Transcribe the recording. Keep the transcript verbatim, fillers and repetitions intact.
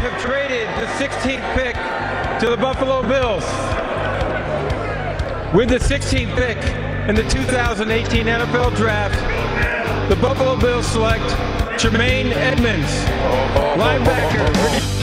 have traded the sixteenth pick to the Buffalo Bills. With the sixteenth pick in the two thousand eighteen N F L Draft, the Buffalo Bills select Tremaine Edmunds, linebacker.